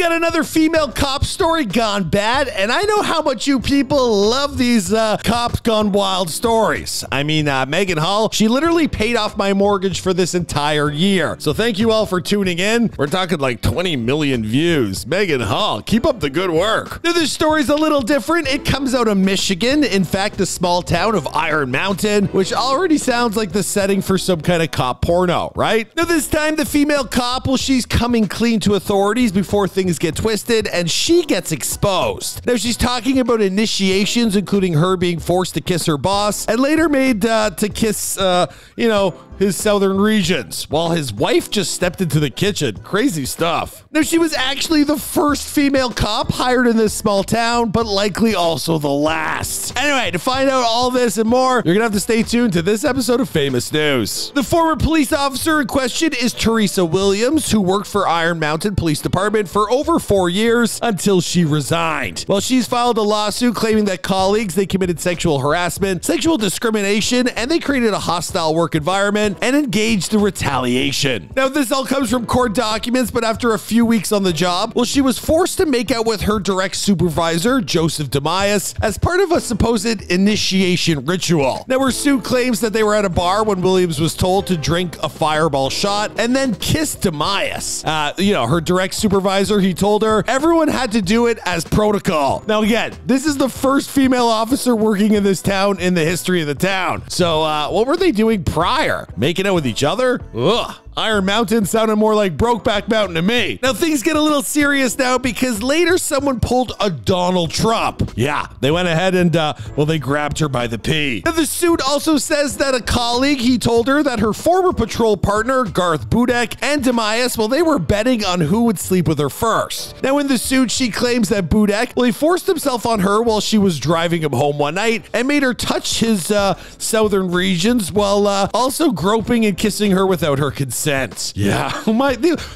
got another female cop story gone bad, and I know how much you people love these cops gone wild stories. I mean, Megan Hall, she literally paid off my mortgage for this entire year. So thank you all for tuning in. We're talking like 20 million views. Megan Hall, keep up the good work. Now, this story's a little different. It comes out of Michigan. In fact, the small town of Iron Mountain, which already sounds like the setting for some kind of cop porno, right? Now, this time, the female cop, well, she's coming clean to authorities before things get twisted, and she gets exposed. Now, she's talking about initiations, including her being forced to kiss her boss, and later made to kiss, you know, his southern regions, while his wife just stepped into the kitchen. Crazy stuff. Now, she was actually the first female cop hired in this small town, but likely also the last. Anyway, to find out all this and more, you're gonna have to stay tuned to this episode of Famous News. The former police officer in question is Teresa Williams, who worked for Iron Mountain Police Department for over 4 years until she resigned. Well, she's filed a lawsuit claiming that colleagues, they committed sexual harassment, sexual discrimination, and they created a hostile work environment and engaged in retaliation. Now, this all comes from court documents, but after a few weeks on the job, well, she was forced to make out with her direct supervisor, Joseph Dumais, as part of a supposed initiation ritual. Now, her suit claims that they were at a bar when Williams was told to drink a fireball shot and then kiss Dumais. You know, her direct supervisor, he told her everyone had to do it as protocol. Now, again, this is the first female officer working in this town in the history of the town. So what were they doing prior? Making out with each other? Ugh. Iron Mountain sounded more like Brokeback Mountain to me. Now, things get a little serious now because later someone pulled a Donald Trump. Yeah, they went ahead and, well, they grabbed her by the pee. Now, the suit also says that a colleague, he told her that her former patrol partner, Garth Budek, and Dumais, well, they were betting on who would sleep with her first. Now, in the suit, she claims that Budek, well, he forced himself on her while she was driving him home one night and made her touch his southern regions while also groping and kissing her without her consent. Yeah,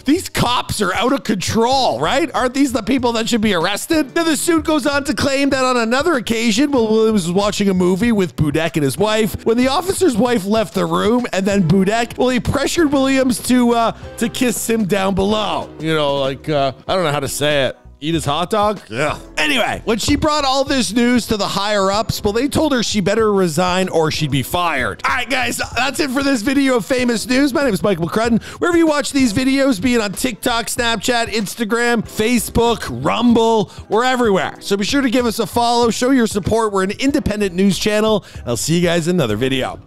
these cops are out of control, right? Aren't these the people that should be arrested? Now, the suit goes on to claim that on another occasion, while Williams was watching a movie with Budek and his wife, when the officer's wife left the room, and then Budek, well, he pressured Williams to kiss him down below. You know, like, I don't know how to say it. Eat his hot dog? Yeah. Anyway, when she brought all this news to the higher-ups, well, they told her she better resign or she'd be fired. All right, guys, that's it for this video of Famous News. My name is Michael McCrudden. Wherever you watch these videos, be it on TikTok, Snapchat, Instagram, Facebook, Rumble, we're everywhere. So be sure to give us a follow, show your support. We're an independent news channel. I'll see you guys in another video.